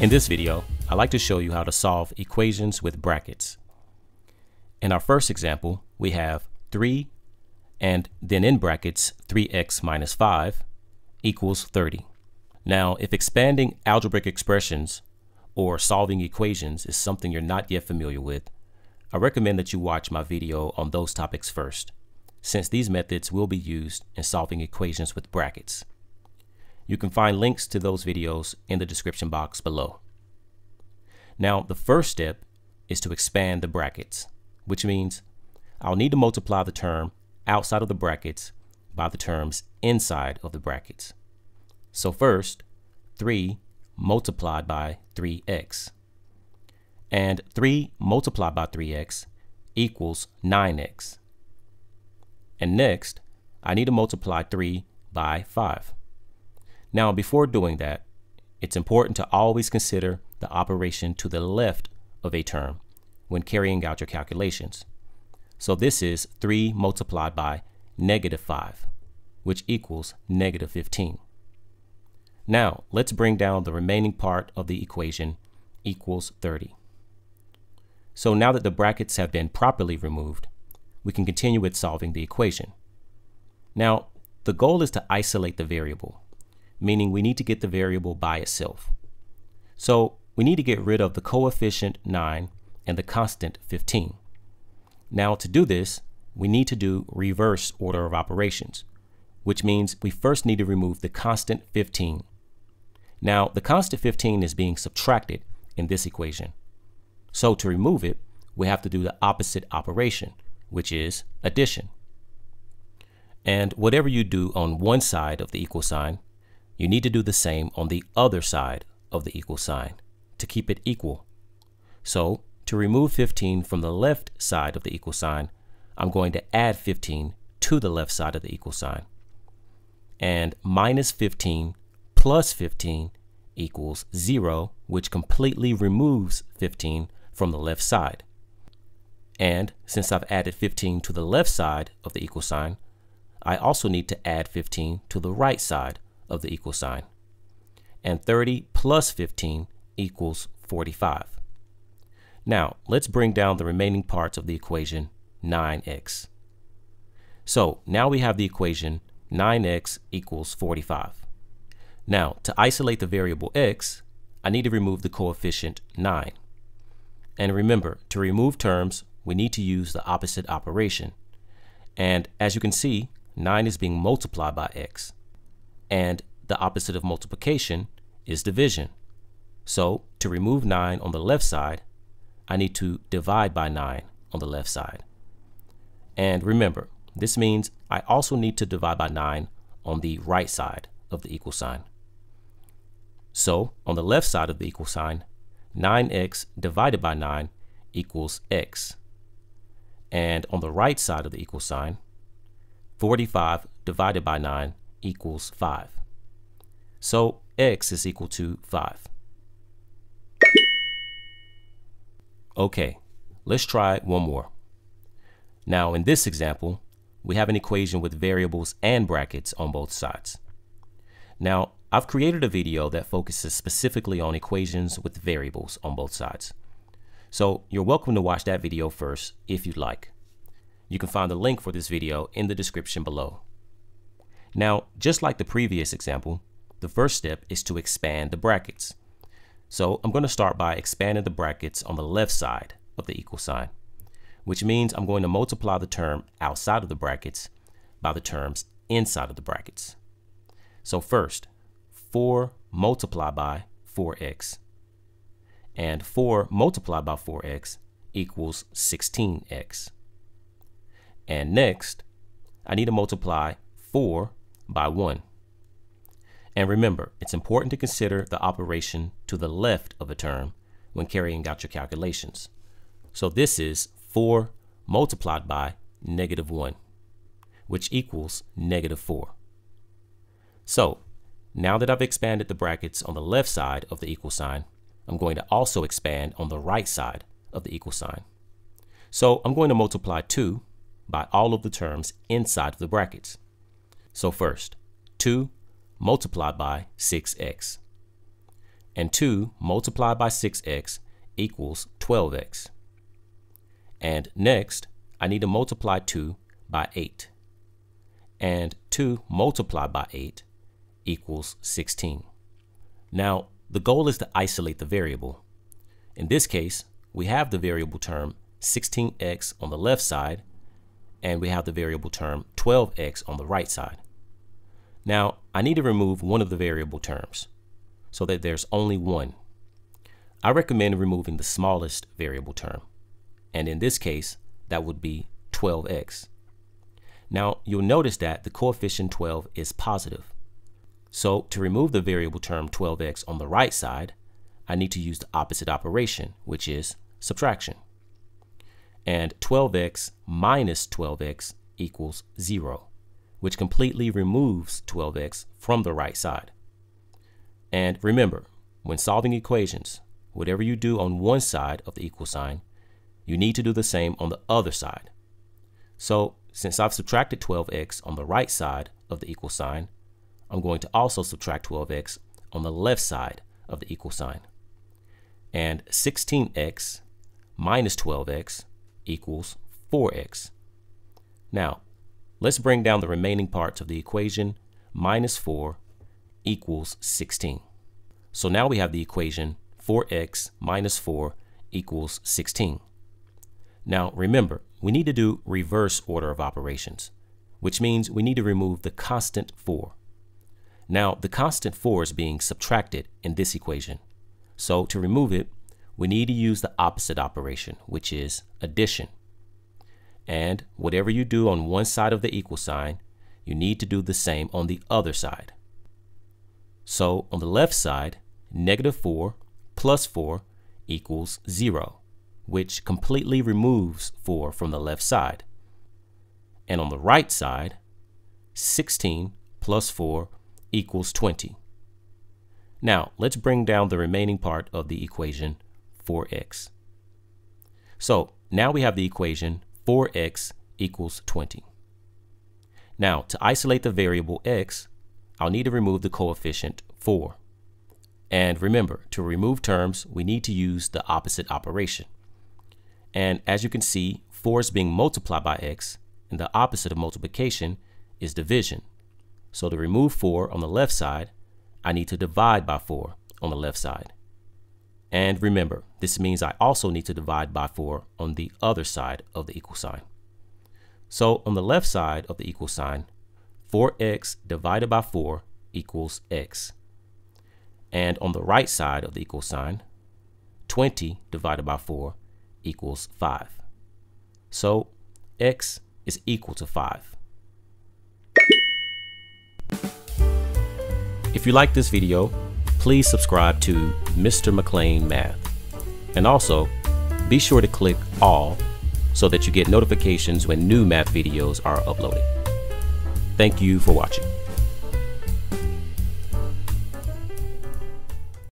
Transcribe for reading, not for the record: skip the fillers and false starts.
In this video, I'd like to show you how to solve equations with brackets. In our first example, we have 3 and then in brackets 3x minus 5 equals 30. Now, if expanding algebraic expressions or solving equations is something you're not yet familiar with, I recommend that you watch my video on those topics first, since these methods will be used in solving equations with brackets. You can find links to those videos in the description box below. Now, the first step is to expand the brackets, which means I'll need to multiply the term outside of the brackets by the terms inside of the brackets. So first, 3 multiplied by 3x. And 3 multiplied by 3x equals 9x. And next, I need to multiply 3 by 5. Now, before doing that, it's important to always consider the operation to the left of a term when carrying out your calculations. So this is 3 multiplied by negative 5, which equals negative 15. Now, let's bring down the remaining part of the equation equals 30. So now that the brackets have been properly removed, we can continue with solving the equation. Now, the goal is to isolate the variable, meaning we need to get the variable by itself. So we need to get rid of the coefficient 9 and the constant 15. Now, to do this, we need to do reverse order of operations, which means we first need to remove the constant 15. Now, the constant 15 is being subtracted in this equation. So to remove it, we have to do the opposite operation, which is addition. And whatever you do on one side of the equal sign, you need to do the same on the other side of the equal sign to keep it equal. So to remove 15 from the left side of the equal sign, I'm going to add 15 to the left side of the equal sign. And minus 15 plus 15 equals 0, which completely removes 15 from the left side. And since I've added 15 to the left side of the equal sign, I also need to add 15 to the right side of the equal sign. And 30 plus 15 equals 45. Now, let's bring down the remaining parts of the equation 9x. So now we have the equation 9x equals 45. Now, to isolate the variable x, I need to remove the coefficient 9. And remember, to remove terms, we need to use the opposite operation. And as you can see, 9 is being multiplied by x. And the opposite of multiplication is division. So to remove 9 on the left side, I need to divide by 9 on the left side. And remember, this means I also need to divide by 9 on the right side of the equal sign. So on the left side of the equal sign, 9x divided by 9 equals x. And on the right side of the equal sign, 45 divided by 9 equals 5. So x is equal to 5. Okay, let's try one more. Now, in this example, we have an equation with variables and brackets on both sides. Now, I've created a video that focuses specifically on equations with variables on both sides. So you're welcome to watch that video first if you'd like. You can find the link for this video in the description below. Now, just like the previous example, the first step is to expand the brackets. So I'm going to start by expanding the brackets on the left side of the equal sign, which means I'm going to multiply the term outside of the brackets by the terms inside of the brackets. So first, 4 multiplied by 4x. And 4 multiplied by 4x equals 16x. And next, I need to multiply 4 by 1. And remember, it's important to consider the operation to the left of a term when carrying out your calculations. So this is 4 multiplied by negative 1, which equals negative 4. So now that I've expanded the brackets on the left side of the equal sign, I'm going to also expand on the right side of the equal sign. So I'm going to multiply 2 by all of the terms inside of the brackets. So first, 2 multiplied by 6x. and 2 multiplied by 6x equals 12x. And next, I need to multiply 2 by 8. And 2 multiplied by 8 equals 16. Now, the goal is to isolate the variable. In this case, we have the variable term 16x on the left side, and we have the variable term 12x on the right side. Now, I need to remove one of the variable terms so that there's only one. I recommend removing the smallest variable term, and in this case, that would be 12x. Now, you'll notice that the coefficient 12 is positive. So to remove the variable term 12x on the right side, I need to use the opposite operation, which is subtraction. And 12x minus 12x equals 0, which completely removes 12x from the right side. And remember, when solving equations, whatever you do on one side of the equal sign, you need to do the same on the other side. So since I've subtracted 12x on the right side of the equal sign, I'm going to also subtract 12x on the left side of the equal sign. And 16x minus 12x equals 4x. Now, let's bring down the remaining parts of the equation. Minus 4 equals 16. So now we have the equation 4x minus 4 equals 16. Now remember, we need to do reverse order of operations, which means we need to remove the constant 4. Now, the constant 4 is being subtracted in this equation. So to remove it, we need to use the opposite operation, which is addition. And whatever you do on one side of the equal sign, you need to do the same on the other side. So on the left side, negative 4 plus 4 equals 0, which completely removes 4 from the left side. And on the right side, 16 plus 4 equals 20. Now, let's bring down the remaining part of the equation 4x. So now we have the equation 4x equals 20. Now, to isolate the variable x, I'll need to remove the coefficient 4. And remember, to remove terms, we need to use the opposite operation. And as you can see, 4 is being multiplied by x, and the opposite of multiplication is division. So to remove 4 on the left side, I need to divide by 4 on the left side. And remember, this means I also need to divide by 4 on the other side of the equal sign. So on the left side of the equal sign, 4x divided by 4 equals x. And on the right side of the equal sign, 20 divided by 4 equals 5. So x is equal to 5. If you like this video, please subscribe to Mr. McLean Math. And also, be sure to click all so that you get notifications when new math videos are uploaded. Thank you for watching.